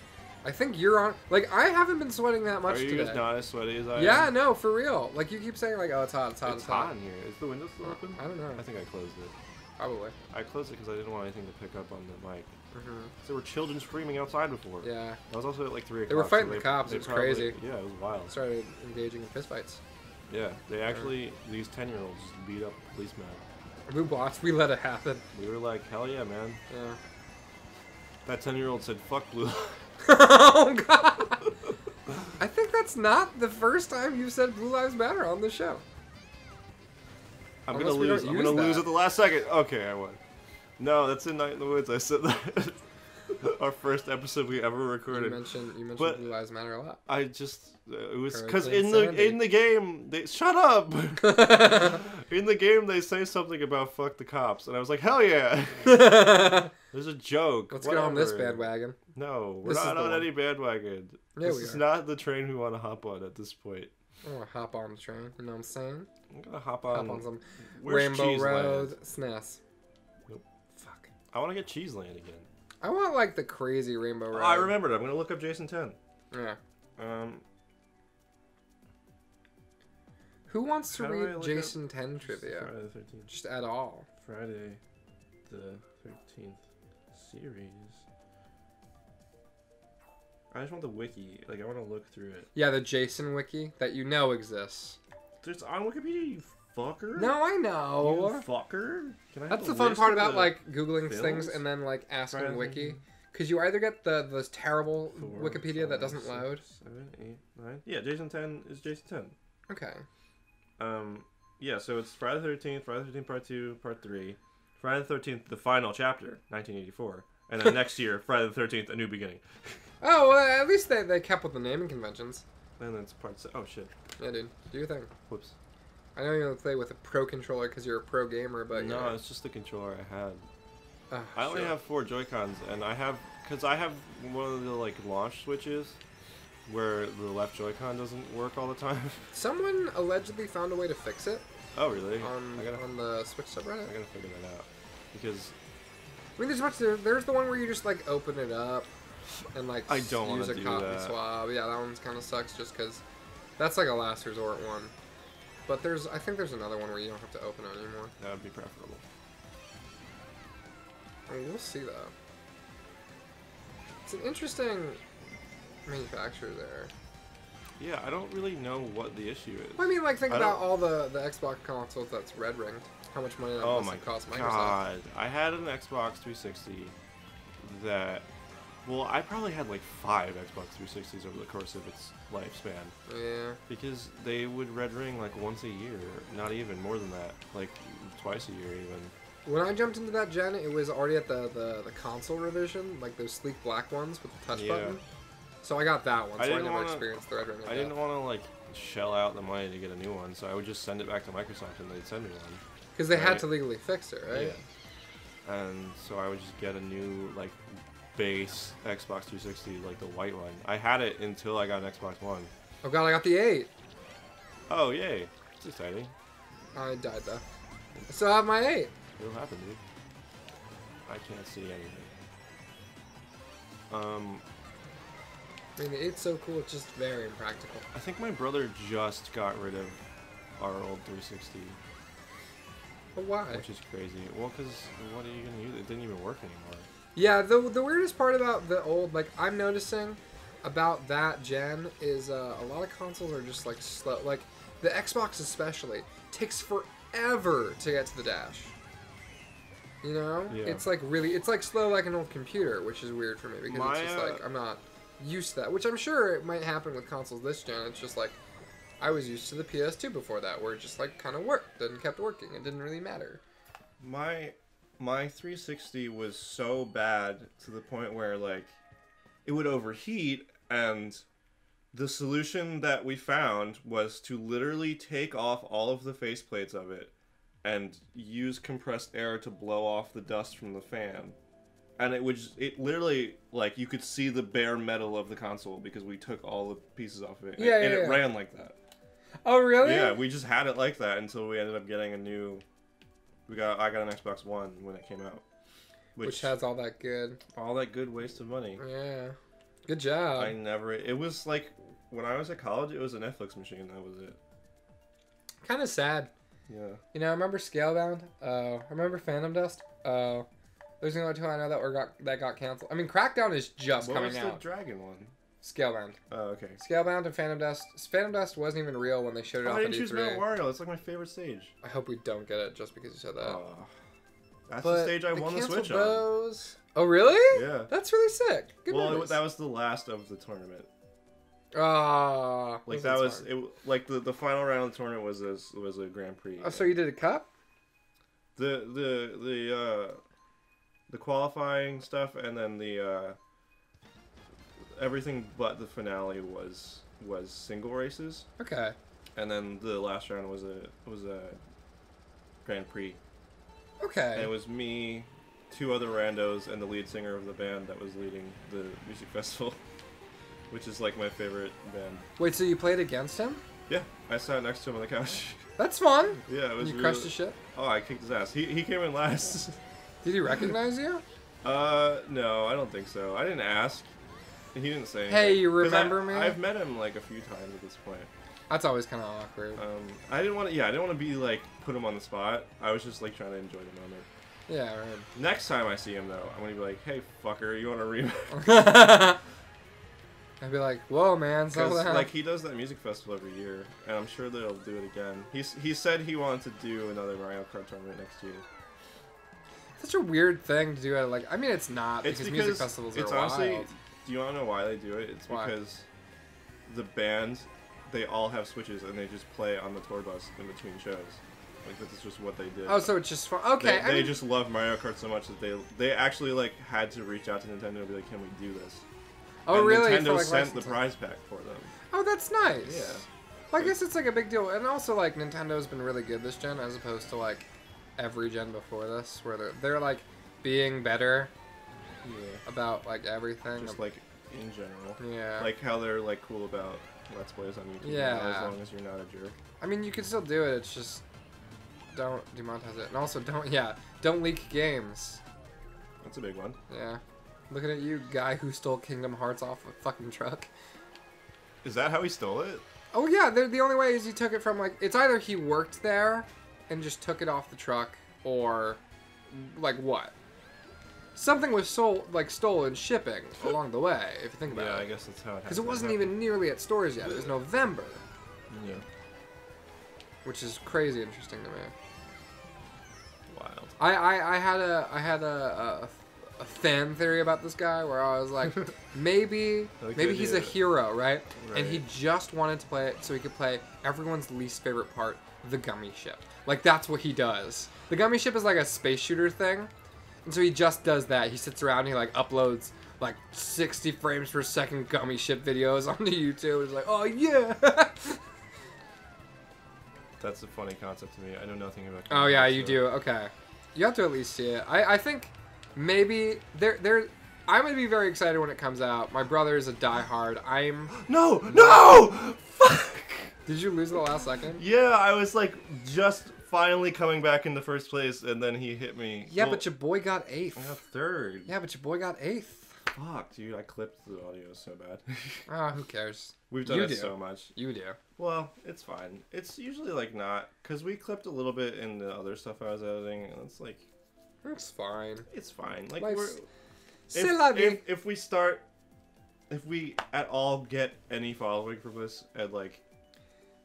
I think you're on. Like, I haven't been sweating that much today. Are you today. guys not as sweaty as I yeah, am? Yeah, no, for real. Like, you keep saying, like, oh, it's hot, it's hot, it's, it's hot. It's hot in here. Is the window still open? I don't know. I think I closed it. Probably. I closed it because I didn't want anything to pick up on the mic. Mm-hmm. There were children screaming outside before. Yeah. That was also at like three o'clock. They were fighting so they, the cops. It was probably, crazy. Yeah, it was wild. Started engaging in fistfights. Yeah. They actually, yeah. these ten-year-olds beat up policemen. We watched. We let it happen. We were like, hell yeah, man. Yeah. That ten-year-old said, fuck blue. Oh, God. I think that's not the first time you've said Blue Lives Matter on this show. I'm going to lose. I'm going to lose at the last second. Okay, I won. No, that's in Night in the Woods. I said that. Our first episode we ever recorded. You mentioned, you mentioned but Blue Lives Matter a lot. I just it was because in the in the game they shut up. In the game they say something about fuck the cops, and I was like, hell yeah. There's a joke. Let's Whatever. get on this bandwagon. No, we're this not on one. any bandwagon. Yeah, this we is are. not the train we want to hop on at this point. I'm gonna hop on the train. You know what I'm saying? I'm gonna hop on. Hop on some Rainbow Road S N E S. I want to get Cheeseland again. I want like the crazy Rainbow Road. Oh, I remembered. I'm gonna look up Jason ten. Yeah. Um. Who wants to read Jason ten trivia? Friday the thirteenth. Just at all. Friday, the thirteenth series. I just want the wiki. Like I want to look through it. Yeah, the Jason wiki that you know exists. There's on Wikipedia. You fucker? No, I know. You fucker? Can I That's the fun part about like Googling films? things and then like asking Friday Wiki. Because you either get the, the terrible Four, Wikipedia five, that doesn't six, load. Seven, eight, nine. Yeah, Jason ten is Jason ten. Okay. Um, yeah, so it's Friday the thirteenth, Friday the thirteenth Part two, Part three, Friday the thirteenth, the final chapter, nineteen eighty-four. And then next year, Friday the thirteenth, a new beginning. Oh, well, at least they, they kept with the naming conventions. And then it's Part six. Oh, shit. Yeah, dude. Do your thing. Whoops. I know you don't play with a pro controller because you're a pro gamer, but no, yeah. it's just the controller I had. Oh, I only shit. have four Joy-Cons, and I have because I have one of the like launch switches where the left Joy-Con doesn't work all the time. Someone allegedly found a way to fix it. Oh really? On, I gotta, on the Switch subreddit. I gotta figure that out because I mean, there's much. There, there's the one where you just like open it up. and like I don't use a do cotton that. swab. Yeah, that one kind of sucks just because that's like a last resort one. But there's, I think there's another one where you don't have to open it anymore. That would be preferable. I mean, we'll see though. It's an interesting manufacturer there. Yeah, I don't really know what the issue is. Well, I mean, like, think I about all the, the Xbox consoles that's red-ringed. How much money that oh must have cost Microsoft. God. I had an Xbox three sixty that... Well, I probably had, like, five Xbox three sixties over the course of its lifespan. Yeah. Because they would red-ring, like, once a year. Not even, more than that. Like, twice a year, even. When I jumped into that gen, it was already at the, the, the console revision. Like, those sleek black ones with the touch yeah. button. So I got that one, so I, didn't I never wanna, experienced the red ring. I didn't want to, like, shell out the money to get a new one, so I would just send it back to Microsoft and they'd send me one. Because they right? had to legally fix it, right? Yeah. And so I would just get a new, like, base Xbox three sixty, like the white one. I had it until I got an Xbox One. Oh god, I got the eight! Oh, yay. It's exciting. I died, though. I still have my eight! It'll happen, dude. I can't see anything. Um... I mean, it's so cool, it's just very impractical. I think my brother just got rid of our old three sixty. But why? Which is crazy. Well, because what are you going to use? It didn't even work anymore. Yeah, the, the weirdest part about the old, like, I'm noticing about that gen is uh, a lot of consoles are just, like, slow. Like, the Xbox especially takes forever to get to the dash. You know? Yeah. It's, like, really, it's, like, slow like an old computer, which is weird for me because my, it's just, like, I'm not... used to that, which I'm sure it might happen with consoles this gen. It's just like I was used to the P S two before that, where it just like kind of worked and kept working. It didn't really matter. My my three sixty was so bad to the point where like it would overheat, and the solution that we found was to literally take off all of the faceplates of it and use compressed air to blow off the dust from the fan. And it would just, it literally, like, you could see the bare metal of the console because we took all the pieces off of it. Yeah, and, yeah, and it yeah. ran like that. Oh, really? Yeah, we just had it like that until we ended up getting a new... We got, I got an Xbox One when it came out. Which, which has all that good... All that good waste of money. Yeah. Good job. I never... It was, like, when I was at college, it was a Netflix machine. That was it. Kind of sad. Yeah. You know, I remember Scalebound. Uh, I remember Phantom Dust. Oh... Uh, There's another two I know that were got that got canceled. I mean, Crackdown is just what coming out. What was the dragon one? Scalebound. Oh, okay. Scalebound and Phantom Dust. Phantom Dust wasn't even real when they showed it oh, off at E three. I didn't choose Mount Wario. It's like my favorite stage. I hope we don't get it just because you said that. Oh, that's but the stage I won the Switch on. Oh, really? Yeah. That's really sick. Good well, it, that was the last of the tournament. Ah. Uh, like that was hard. it. Like the the final round of the tournament was a, was a Grand Prix. Oh, so you did a cup? The the the. uh... The qualifying stuff and then the uh, everything but the finale was was single races. Okay. And then the last round was a was a Grand Prix. Okay. And it was me, two other randos, and the lead singer of the band that was leading the music festival, which is like my favorite band. Wait, so you played against him? Yeah, I sat next to him on the couch. That's fun. Yeah, it was. You really... crushed his shit. Oh, I kicked his ass. He he came in last. Did he recognize you? Uh, no, I don't think so. I didn't ask. He didn't say anything. Hey, you remember I, me? I've met him, like, a few times at this point. That's always kind of awkward. Um, I didn't want to, yeah, I didn't want to be, like, put him on the spot. I was just, like, trying to enjoy the moment. Yeah, right. Next time I see him, though, I'm going to be like, hey, fucker, you want to rematch? I'd be like, whoa, man. Because, like, he does that music festival every year, and I'm sure they'll do it again. He's, he said he wanted to do another Mario Kart tournament next year. Such a weird thing to do at, like, I mean, it's not, because, it's because music festivals are it's honestly, wild. Do you want to know why they do it? It's why? Because the bands, they all have Switches, and they just play on the tour bus in between shows. Like, this is just what they did. Oh, so it's just fun. Okay. They, they mean, just love Mario Kart so much that they they actually, like, had to reach out to Nintendo and be like, can we do this? Oh, and really? Nintendo like sent the prize pack for them. Oh, that's nice. Yeah. Well, I guess it's, like, a big deal. And also, like, Nintendo's been really good this gen, as opposed to, like, every gen before this, where they're, they're like being better yeah. about like everything, just like in general. Yeah, like how they're like cool about Let's Plays on YouTube. Yeah, as long as you're not a jerk. I mean, you can still do it. It's just don't demonetize it, and also don't yeah, don't leak games. That's a big one. Yeah, Looking at you, guy who stole Kingdom Hearts off a fucking truck. Is that how he stole it? Oh yeah, the only way is he took it from, like, it's either he worked there and just took it off the truck, or, like, what? Something was sold, like, stolen shipping along the way, if you think about yeah, it. Yeah, I guess that's how it happened. Because it wasn't even nearly at stores yet. It was November. Yeah. Which is crazy interesting to me. Wild. I, I, I had a, I had a, a, a fan theory about this guy where I was like, maybe, like maybe he's a hero, right? right? And he just wanted to play it so he could play everyone's least favorite part, the gummy ship. Like, that's what he does. The gummy ship is like a space shooter thing. And so he just does that. He sits around and he, like, uploads, like, sixty frames per second gummy ship videos onto YouTube. It's like, oh, yeah. That's a funny concept to me. I know nothing about gummy. Oh, yeah, you so. do. Okay. You have to at least see it. I, I think maybe there, there, I'm going to be very excited when it comes out. My brother is a diehard. I'm... No! No! Fuck! Did you lose the last second? Yeah, I was, like, just... finally coming back in the first place, and then he hit me. Yeah, well, but your boy got eighth. I got third. Yeah, but your boy got eighth. Fuck, dude, I clipped the audio so bad. Ah, oh, who cares? We've done you it do. so much. You do. Well, it's fine. It's usually, like, not, because we clipped a little bit in the other stuff I was editing, and it's like... It's fine. It's fine. Like, Life's... we're... If, if, if we start... If we at all get any following from this, and, like...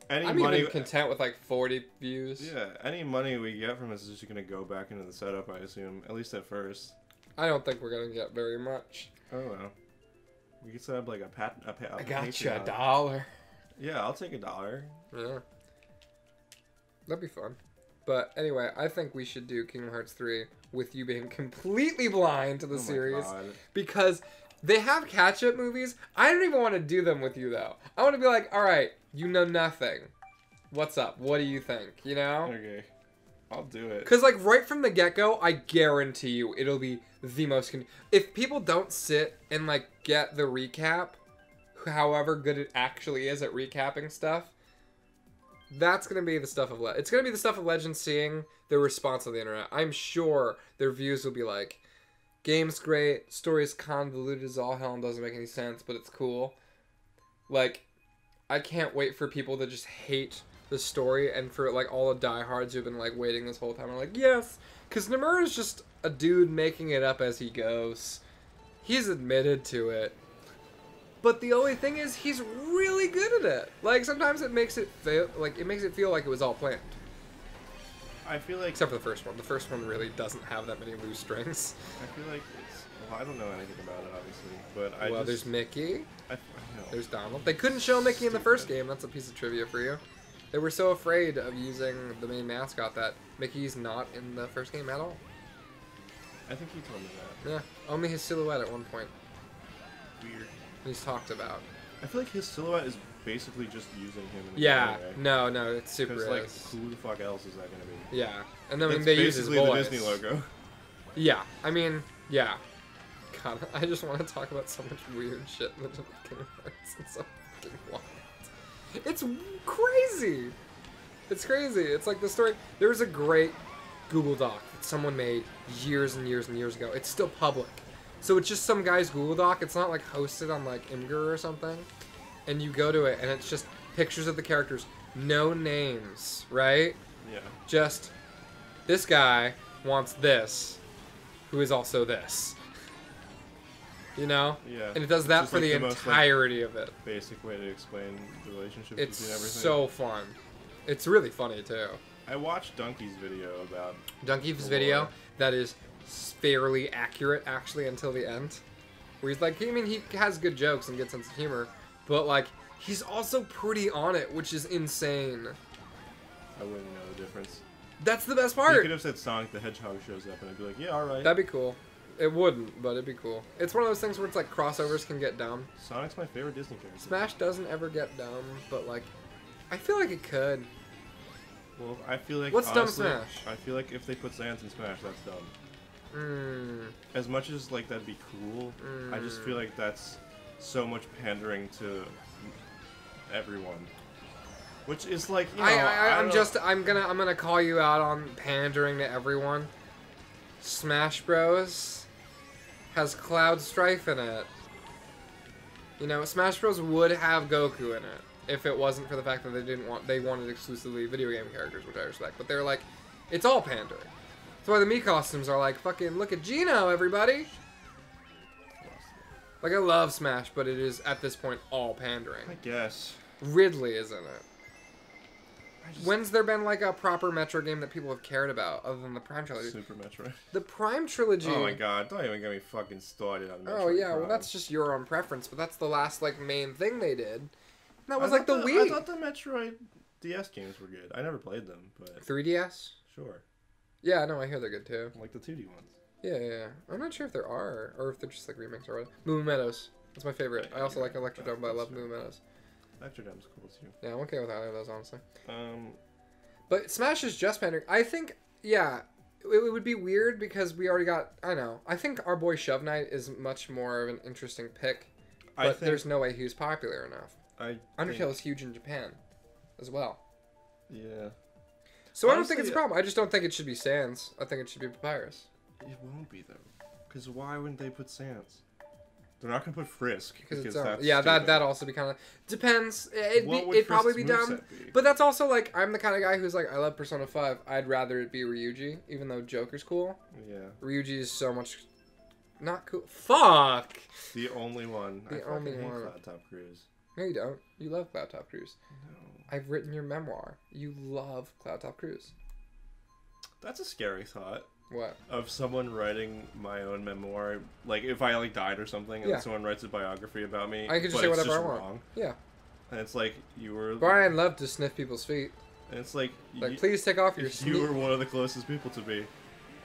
Any I'm money, even content with like forty views. Yeah, any money we get from this is just gonna go back into the setup, I assume. At least at first. I don't think we're gonna get very much. I don't know. We could set up like a pat. A pa I got you a dollar. Yeah, I'll take a dollar. Yeah, that'd be fun. But anyway, I think we should do Kingdom Hearts three with you being completely blind to the oh series God. because they have catch-up movies. I don't even want to do them with you though. I want to be like, all right. You know nothing. What's up? What do you think? You know? Okay. I'll do it. Because, like, right from the get-go, I guarantee you it'll be the most... Con if people don't sit and, like, get the recap, however good it actually is at recapping stuff, that's going to be the stuff of... Le it's going to be the stuff of Legends seeing the response on the internet. I'm sure their views will be like, game's great, story's convoluted as all hell and doesn't make any sense, but it's cool. Like... I can't wait for people to just hate the story and for, like, all the diehards who've been, like, waiting this whole time. I'm like, yes! Because Nomura's just a dude making it up as he goes. He's admitted to it. But the only thing is, he's really good at it. Like, sometimes it makes it feel, like, it makes it feel like it was all planned. I feel like... Except for the first one. The first one really doesn't have that many loose strings. I feel like it's... Well, I don't know anything about it, obviously, but I Well, just... there's Mickey. I, I know. There's Donald. They couldn't show Mickey Stupid. in the first game. That's a piece of trivia for you. They were so afraid of using the main mascot that Mickey's not in the first game at all. I think he told me that. Yeah. Only his silhouette at one point. Weird. He's talked about. I feel like his silhouette is basically just using him in the Yeah. Game, right? No, no, it's super Because, like, who the fuck else is that going to be? Yeah. And then That's they use his voice. basically the Disney logo. Yeah. I mean, yeah. God, I just want to talk about so much weird shit in the Kingdom Hearts. It's so fucking wild. It's crazy. It's crazy. It's like the story. There was a great Google Doc that someone made years and years and years ago. It's still public. So it's just some guy's Google Doc. It's not, like, hosted on, like, Imgur or something. And you go to it, and it's just pictures of the characters. No names, right? Yeah. Just, this guy wants this, who is also this. You know? Yeah. And it does that for like the, the entirety most, like, of it. Basic way to explain the relationship it's between everything. It's so fun. It's really funny, too. I watched Donkey's video about... Donkey's video that is fairly accurate, actually, until the end. Where he's like, I mean, he has good jokes and good sense of humor, but, like, he's also pretty on it, which is insane. I wouldn't know the difference. That's the best part! You could have said Sonic the Hedgehog shows up, and I'd be like, yeah, alright. That'd be cool. It wouldn't, but it'd be cool. It's one of those things where it's like crossovers can get dumb. Sonic's my favorite Disney character. Smash doesn't ever get dumb, but like, I feel like it could. Well, I feel like what's honestly, dumb Smash? I feel like if they put Sans in Smash, that's dumb. Mm. As much as like that'd be cool, mm. I just feel like that's so much pandering to everyone. Which is like, you know, I, I, I I'm know. just I'm gonna I'm gonna call you out on pandering to everyone. Smash Bros has Cloud Strife in it. You know, Smash Bros. Would have Goku in it if it wasn't for the fact that they didn't want they wanted exclusively video game characters, which I respect. But they're like, it's all pandering. That's why the Mii costumes are like, fucking look at Gino, everybody. Like, I love Smash, but it is at this point all pandering. I guess. Ridley is in it. Just... When's there been like a proper Metro game that people have cared about other than the Prime Trilogy? Super Metroid. The Prime Trilogy. Oh my god, don't even get me fucking started on Metroid. Oh yeah, Prime. Well that's just your own preference, but that's the last like main thing they did. And that was I like the, the Wii. I thought the Metroid D S games were good. I never played them, but three D S? Sure. Yeah, no, I hear they're good too. Like the two D ones. Yeah, yeah, yeah. I'm not sure if there are or if they're just like remakes or whatever. Moo Moo Meadows. That's my favorite. I, I also like Electrodome, but I love Moo Moo Meadows. Electrodome's cool too. Yeah, I'm okay with either of those, honestly. Um, but Smash is just pandering. I think, yeah, it, it would be weird because we already got. I know. I think our boy Shove Knight is much more of an interesting pick, but I think, there's no way he was popular enough. I Undertale think, is huge in Japan, as well. Yeah. So honestly, I don't think it's a problem. I just don't think it should be Sans. I think it should be Papyrus. It won't be though, because why wouldn't they put Sans? They're not gonna put Frisk because it's that's yeah stupid. that that also be kind of depends. It'd what be, would it'd probably be dumb, be? But that's also like I'm the kind of guy who's like I love Persona five. I'd rather it be Ryuji, even though Joker's cool. Yeah, Ryuji is so much not cool. Fuck. The only one. The I only one. Cloud Top Cruise. No, you don't. You love Cloud Top Cruise. No. I've written your memoir. You love Cloud Top Cruise. That's a scary thought. What? Of someone writing my own memoir, like if I like died or something, and yeah. someone writes a biography about me. I could just say whatever I want. Wrong. Yeah. And it's like you were. Brian loved to sniff people's feet. And it's like, like you, please take off your. You were one of the closest people to me.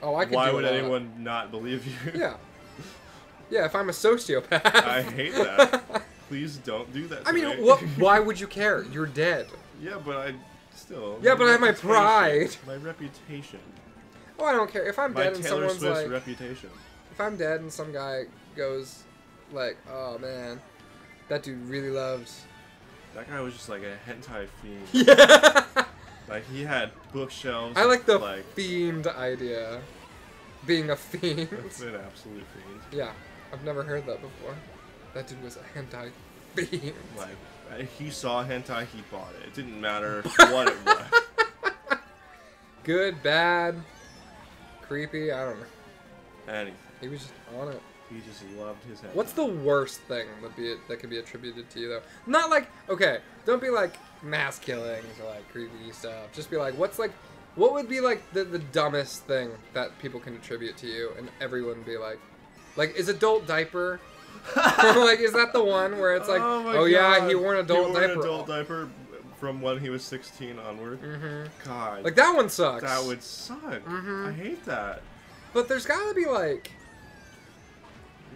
Oh, I could. Why do would anyone not believe you? Yeah. Yeah, if I'm a sociopath. I hate that. Please don't do that. To I mean, me. What? Why would you care? You're dead. Yeah, but I still. Yeah, but I have my pride. My reputation. Oh, I don't care if I'm My dead and Taylor someone's Swift's like. Reputation. If I'm dead and some guy goes, like, oh man, that dude really loved. That guy was just like a hentai fiend. Yeah. Like he had bookshelves. I like the like, fiend idea, being a fiend. That's an absolute fiend. Yeah, I've never heard that before. That dude was a hentai fiend. Like he saw hentai, he bought it. It didn't matter what it was. Good, bad. Creepy, I don't know. Anything. He was just on it. He just loved his head. What's the worst thing that be that could be attributed to you though? Not like okay, don't be like mass killings or like creepy stuff. Just be like, what's like, what would be like the the dumbest thing that people can attribute to you, and everyone be like, like is adult diaper? Like is that the one where it's like, oh, oh yeah, he wore an adult he wore diaper. An adult diaper. From when he was sixteen onward. Mm-hmm. God. Like, that one sucks. That would suck. Mm-hmm. I hate that. But there's gotta be, like,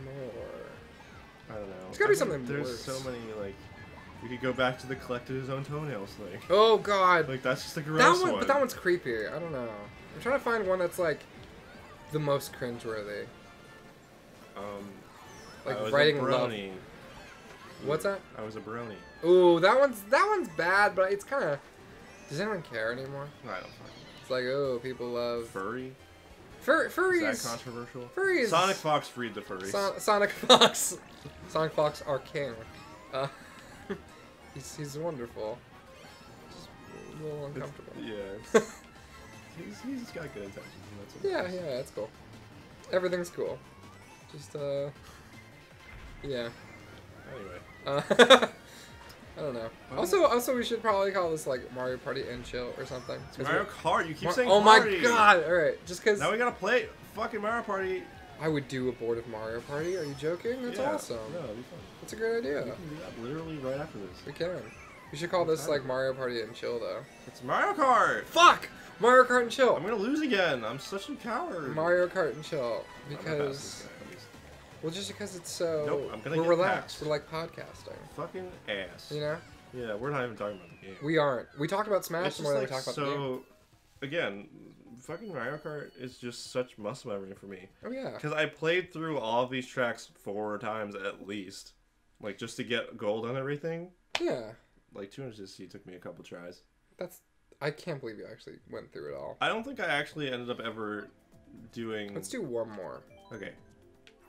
more. I don't know. There's gotta I be something there's worse. There's so many, like, we could go back to the collected his own toenails thing. Oh, God. Like, that's just a gross that one, one. But that one's creepy. I don't know. I'm trying to find one that's, like, the most cringeworthy. Um, like, I writing love. What's that? I was a brony. Ooh, that one's that one's bad, but it's kind of. Does anyone care anymore? No, I don't fucking. It's like, oh, people love furry. Fur furries. Is that controversial? Furries. Sonic Fox freed the furries. So Sonic Fox. Sonic Fox, our king. Uh, he's he's wonderful. Just a little uncomfortable. It's, yeah. It's, he's he's got good intentions. That's yeah, nice. Yeah, that's cool. Everything's cool. Just uh. Yeah. Anyway. Uh, I don't know. Well, also, also we should probably call this like Mario Party and Chill or something. Mario Kart. You keep Mar saying. Oh party. My god! All right, just because. Now we gotta play fucking Mario Party. I would do a board of Mario Party. Are you joking? That's yeah. awesome. No, it'd be fun. That's a great idea. We can do that literally right after this. We can. We should call this like Mario Party and Chill though. It's Mario Kart. Fuck! Mario Kart and Chill. I'm gonna lose again. I'm such a coward. Mario Kart and Chill because. Well, just because it's so... Nope, I'm gonna we're get relaxed. Packed. We're like podcasting. Fucking ass. You know? Yeah, we're not even talking about the game. We aren't. We talk about Smash more like than we talk so, about the game. So, again, fucking Mario Kart is just such muscle memory for me. Oh, yeah. Because I played through all of these tracks four times at least. Like, just to get gold on everything. Yeah. Like, two hundred sixty took me a couple tries. That's... I can't believe you actually went through it all. I don't think I actually ended up ever doing... Let's do one more. Okay.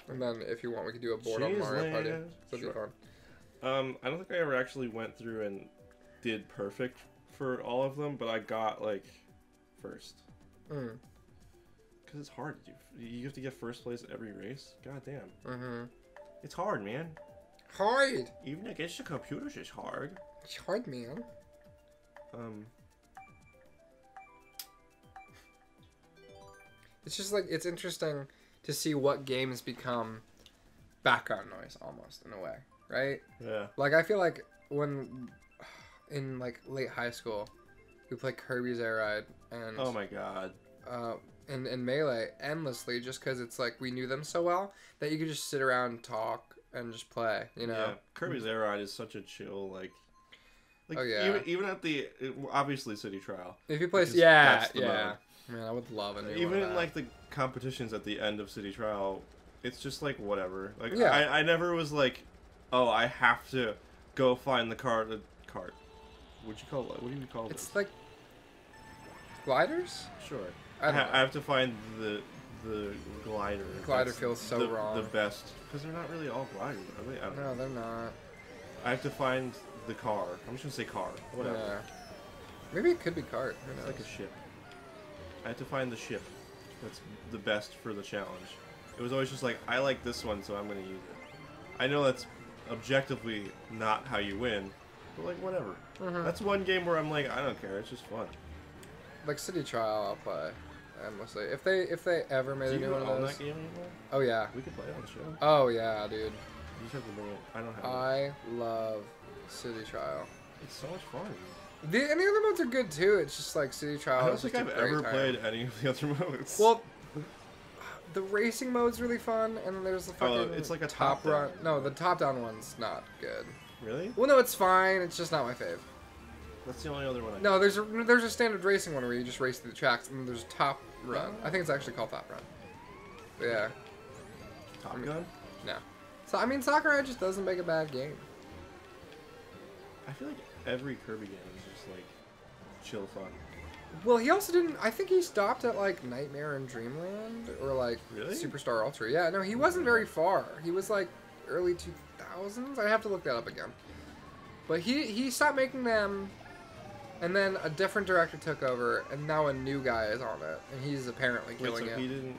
And then if you want, we could do a board She's on Mario late. Party. That'd sure. be fun. Um, I don't think I ever actually went through and did perfect for all of them, but I got, like, first. Mm. Because it's hard. You, you have to get first place every race. God damn. Mm-hmm. It's hard, man. Hard! Even against the computers, it's hard. It's hard, man. Um... It's just, like, it's interesting to see what games become background noise, almost, in a way. Right? Yeah. Like, I feel like when... in, like, late high school, we played Kirby's Air Ride and... Oh, my God. Uh, and, and Melee endlessly, just because it's, like, we knew them so well that you could just sit around and talk and just play, you know? Yeah, Kirby's Air Ride is such a chill, like... like oh, yeah. Even, even at the... Obviously, City Trial. If you play... Yeah, yeah. Mode. Man, I would love it. Even in, like, the competitions at the end of City Trial, it's just, like, whatever. Like, yeah. I, I never was, like, oh, I have to go find the car... The cart. What'd you call it? What do you call it? It's this? Like gliders. Sure. I, don't I, know. I have to find the the glider. The glider That's feels so the, wrong. The best, because they're not really all gliders, are they? I don't no, know. They're not. I have to find the car. I'm just gonna say car. Whatever. Yeah. Maybe it could be cart. Who knows? It's like a ship. I have to find the ship. That's the best for the challenge. It was always just like, I like this one, so I'm gonna use it. I know that's objectively not how you win. But, like, whatever. Mm-hmm. That's one game where I'm like, I don't care. It's just fun. Like, City Trial, I'll play endlessly. If they if they ever made a new one of those... Do you own that game anymore? Oh, yeah. We could play it on the show. Oh, yeah, dude. You just have to know it. I don't have it. I love City Trial. It's so much fun. The, and the other modes are good, too. It's just, like, City Trial. I don't think I've ever played any of the other modes. Well... The racing mode's really fun, and there's the fucking... Oh, it's like a top, top run. No, the top-down one's not good. Really? Well, no, it's fine. It's just not my fave. That's the only other one I No, there's a, there's a standard racing one where you just race through the tracks, and there's Top Run. I think it's actually called Top Run. But yeah. Top I mean, Gun? No. So, I mean, Sakurai just doesn't make a bad game. I feel like every Kirby game is just, like, chill fun. Well, he also didn't... I think he stopped at, like, Nightmare in Dreamland, or, like, really? Superstar Ultra. Yeah, no, he wasn't very far. He was, like... early two thousands? I have to look that up again. But he, he stopped making them, and then a different director took over, and now a new guy is on it, and he's apparently killing Wait, so it. He didn't...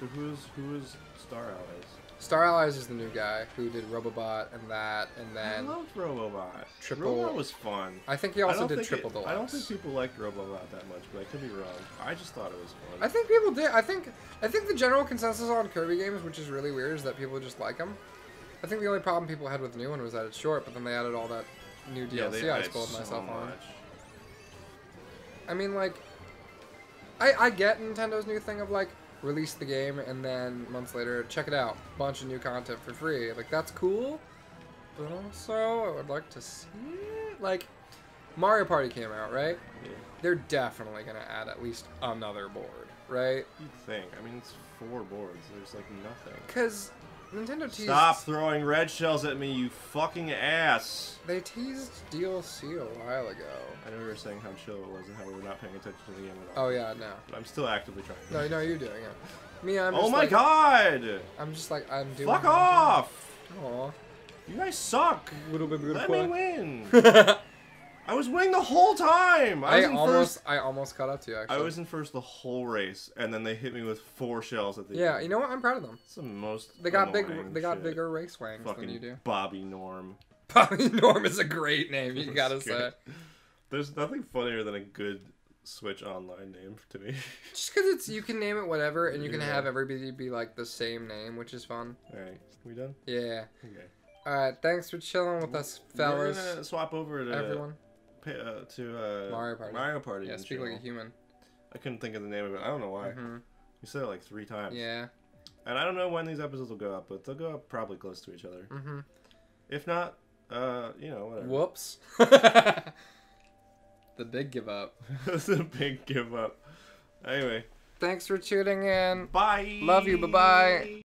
So who's, who is Star Allies? Star Allies is the new guy who did Robobot and that, and then... I loved Robobot. Triple... Robobot was fun. I think he also did Triple Deluxe. I don't think people liked Robobot that much, but I could be wrong. I just thought it was fun. I think people did. I think I think the general consensus on Kirby games, which is really weird, is that people just like them. I think the only problem people had with the new one was that it's short, but then they added all that new D L C yeah, I spoiled so myself much. on. I mean, like... I, I get Nintendo's new thing of, like, release the game, and then months later, check it out. Bunch of new content for free. Like, that's cool, but also, I would like to see it. Like, Mario Party came out, right? Yeah. They're definitely going to add at least another board, right? You'd think. I mean, it's four boards. There's, like, nothing. Because Nintendo teased... Stop throwing red shells at me, you fucking ass! They teased D L C a while ago. I remember saying how chill it was and how we were not paying attention to the game at all. Oh, yeah, no. But I'm still actively trying to... No, no, you're doing it. Me, I'm just Oh, my like, God! I'm just like, I'm doing... Fuck off! Aw. You guys suck! Little bit beautiful. Let me win! I was winning the whole time! I, I, was in almost, first... I almost caught up to you, actually. I was in first the whole race, and then they hit me with four shells at the yeah, end. Yeah, you know what? I'm proud of them. It's the most They got big. They got shit. bigger race wangs Fucking than you do. Bobby Norm. Bobby Norm is a great name, you gotta say. There's nothing funnier than a good Switch Online name to me. Just because it's you can name it whatever, and you yeah. can have everybody be like the same name, which is fun. Alright, we done? Yeah. Okay. Alright, thanks for chilling with us, fellas. We're gonna swap over to... Everyone. Uh, to uh, Mario Party. Mario Party. Yeah, speak like a human. I couldn't think of the name of it. I don't know why. Mm-hmm. You said it like three times. Yeah. And I don't know when these episodes will go up, but they'll go up probably close to each other. Mm-hmm. If not, uh, you know, whatever. Whoops. The big give up. The big give up. Anyway. Thanks for tuning in. Bye. Love you. Bye-bye.